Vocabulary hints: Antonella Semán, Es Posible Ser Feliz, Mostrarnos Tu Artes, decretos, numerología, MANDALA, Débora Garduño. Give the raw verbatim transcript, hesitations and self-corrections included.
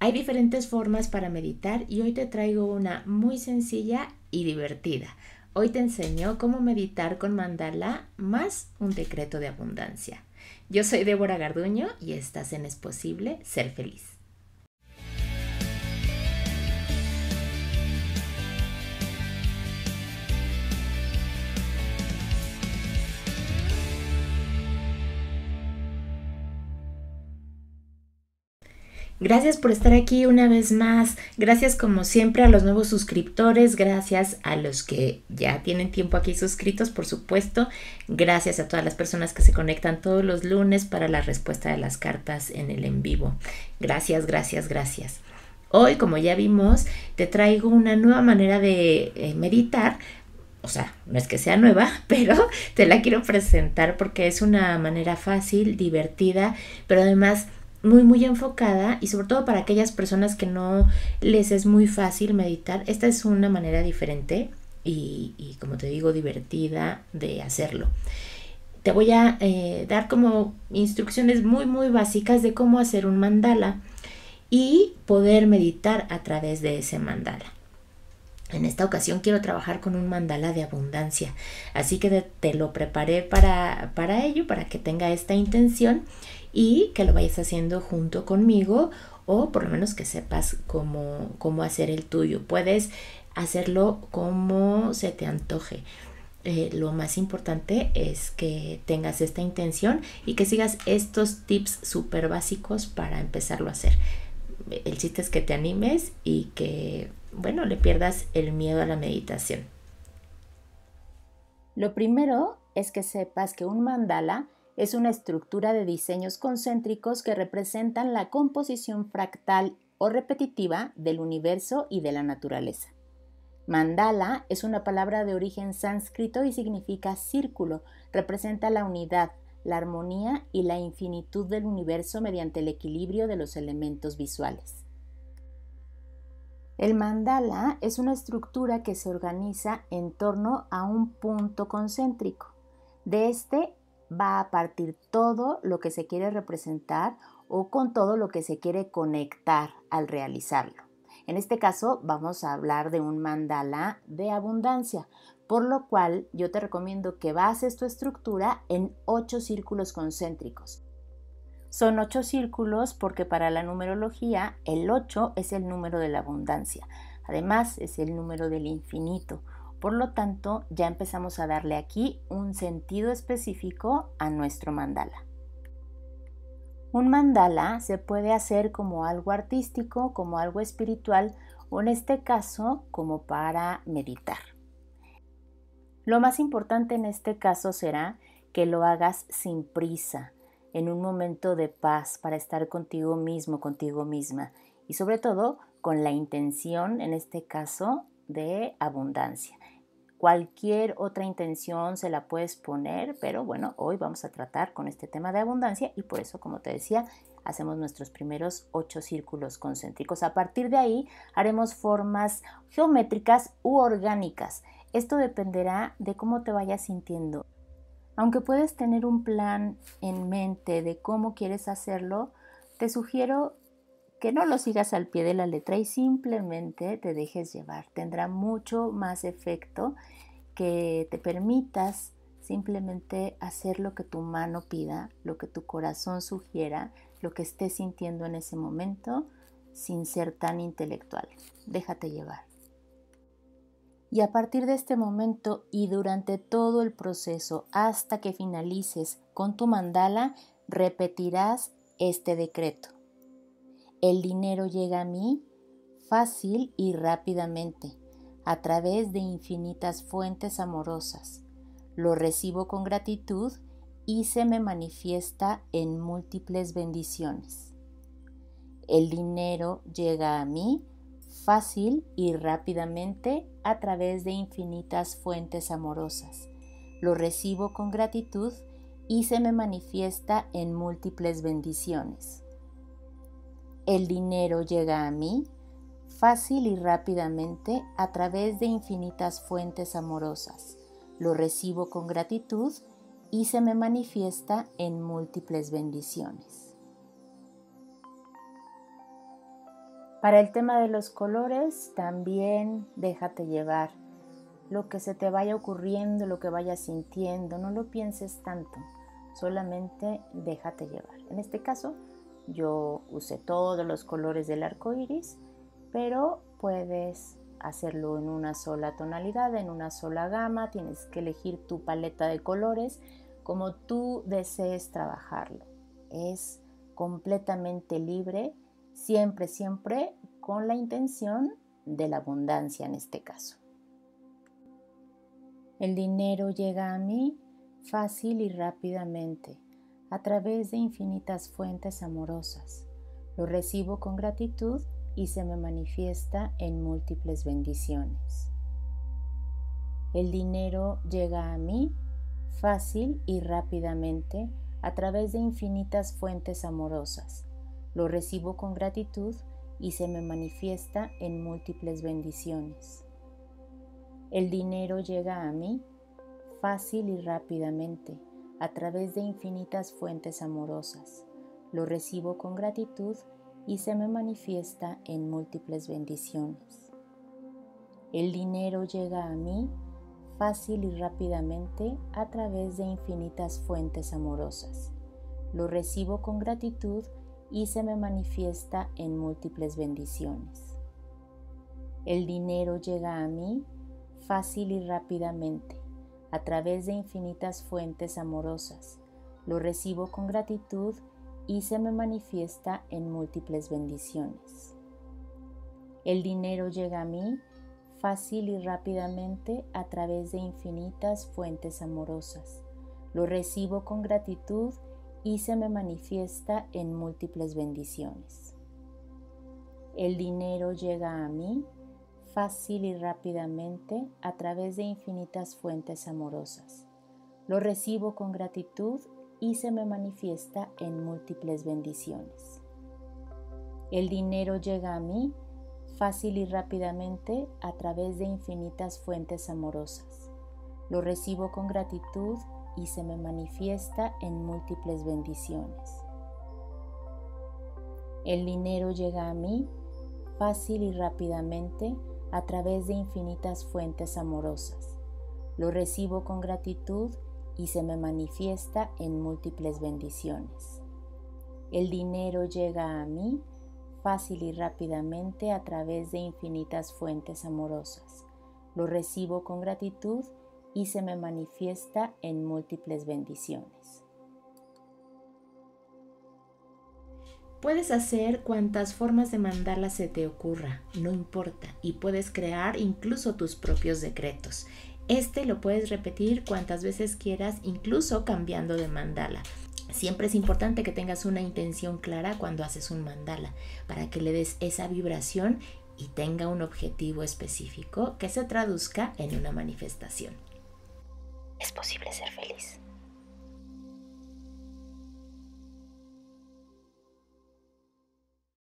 Hay diferentes formas para meditar y hoy te traigo una muy sencilla y divertida. Hoy te enseño cómo meditar con mandala más un decreto de abundancia. Yo soy Débora Garduño y estás en Es Posible Ser Feliz. Gracias por estar aquí una vez más, gracias como siempre a los nuevos suscriptores, gracias a los que ya tienen tiempo aquí suscritos, por supuesto, gracias a todas las personas que se conectan todos los lunes para la respuesta de las cartas en el en vivo. Gracias, gracias, gracias. Hoy, como ya vimos, te traigo una nueva manera de eh, meditar. O sea, no es que sea nueva, pero te la quiero presentar porque es una manera fácil, divertida, pero además muy muy enfocada, y sobre todo para aquellas personas que no les es muy fácil meditar. Esta es una manera diferente y, y como te digo, divertida de hacerlo. Te voy a eh, dar como instrucciones muy muy básicas de cómo hacer un mandala y poder meditar a través de ese mandala. En esta ocasión quiero trabajar con un mandala de abundancia, así que te lo preparé para, para ello, para que tenga esta intención y que lo vayas haciendo junto conmigo, o por lo menos que sepas cómo, cómo hacer el tuyo. Puedes hacerlo como se te antoje. Eh, lo más importante es que tengas esta intención y que sigas estos tips súper básicos para empezarlo a hacer. El chiste es que te animes y que, bueno, le pierdas el miedo a la meditación. Lo primero es que sepas que un mandala es una estructura de diseños concéntricos que representan la composición fractal o repetitiva del universo y de la naturaleza. Mandala es una palabra de origen sánscrito y significa círculo. Representa la unidad, la armonía y la infinitud del universo mediante el equilibrio de los elementos visuales. El mandala es una estructura que se organiza en torno a un punto concéntrico. De este va a partir todo lo que se quiere representar o con todo lo que se quiere conectar al realizarlo. En este caso vamos a hablar de un mandala de abundancia, por lo cual yo te recomiendo que bases tu estructura en ocho círculos concéntricos. Son ocho círculos porque para la numerología el ocho es el número de la abundancia. Además es el número del infinito. Por lo tanto, ya empezamos a darle aquí un sentido específico a nuestro mandala. Un mandala se puede hacer como algo artístico, como algo espiritual o en este caso como para meditar. Lo más importante en este caso será que lo hagas sin prisa, en un momento de paz para estar contigo mismo, contigo misma y sobre todo con la intención, en este caso, de abundancia. Cualquier otra intención se la puedes poner, pero bueno, hoy vamos a tratar con este tema de abundancia y por eso, como te decía, hacemos nuestros primeros ocho círculos concéntricos. A partir de ahí haremos formas geométricas u orgánicas. Esto dependerá de cómo te vayas sintiendo. Aunque puedes tener un plan en mente de cómo quieres hacerlo, te sugiero que no lo sigas al pie de la letra y simplemente te dejes llevar. Tendrá mucho más efecto que te permitas simplemente hacer lo que tu mano pida, lo que tu corazón sugiera, lo que estés sintiendo en ese momento, sin ser tan intelectual. Déjate llevar. Y a partir de este momento y durante todo el proceso hasta que finalices con tu mandala, repetirás este decreto. El dinero llega a mí fácil y rápidamente, a través de infinitas fuentes amorosas. Lo recibo con gratitud y se me manifiesta en múltiples bendiciones. El dinero llega a mí fácil y rápidamente a través de infinitas fuentes amorosas. Lo recibo con gratitud y se me manifiesta en múltiples bendiciones. El dinero llega a mí fácil y rápidamente a través de infinitas fuentes amorosas. Lo recibo con gratitud y se me manifiesta en múltiples bendiciones. Para el tema de los colores, también déjate llevar. Lo que se te vaya ocurriendo, lo que vayas sintiendo, no lo pienses tanto, solamente déjate llevar. En este caso, yo usé todos los colores del arco iris, pero puedes hacerlo en una sola tonalidad, en una sola gama. Tienes que elegir tu paleta de colores como tú desees trabajarlo. Es completamente libre, siempre, siempre con la intención de la abundancia en este caso. El dinero llega a mí fácil y rápidamente, a través de infinitas fuentes amorosas. Lo recibo con gratitud y se me manifiesta en múltiples bendiciones. El dinero llega a mí fácil y rápidamente, a través de infinitas fuentes amorosas. Lo recibo con gratitud y se me manifiesta en múltiples bendiciones. El dinero llega a mí fácil y rápidamente, a través de infinitas fuentes amorosas. Lo recibo con gratitud y se me manifiesta en múltiples bendiciones. El dinero llega a mí fácil y rápidamente, a través de infinitas fuentes amorosas. Lo recibo con gratitud y se me manifiesta en múltiples bendiciones. El dinero llega a mí fácil y rápidamente, a través de infinitas fuentes amorosas. Lo recibo con gratitud y se me manifiesta en múltiples bendiciones. El dinero llega a mí fácil y rápidamente, a través de infinitas fuentes amorosas. Lo recibo con gratitud y se me manifiesta en múltiples bendiciones. El dinero llega a mí fácil y rápidamente, a través de infinitas fuentes amorosas. Lo recibo con gratitud y se me manifiesta en múltiples bendiciones. El dinero llega a mí fácil y rápidamente, a través de infinitas fuentes amorosas. Lo recibo con gratitud y se me manifiesta en múltiples bendiciones. El dinero llega a mí fácil y rápidamente, a través de infinitas fuentes amorosas. Lo recibo con gratitud y se me manifiesta en múltiples bendiciones. El dinero llega a mí fácil y rápidamente, a través de infinitas fuentes amorosas. Lo recibo con gratitud y se me manifiesta en múltiples bendiciones. Puedes hacer cuantas formas de mandala se te ocurra, no importa, y puedes crear incluso tus propios decretos. Este lo puedes repetir cuantas veces quieras, incluso cambiando de mandala. Siempre es importante que tengas una intención clara cuando haces un mandala, para que le des esa vibración y tenga un objetivo específico que se traduzca en una manifestación. Es posible ser feliz.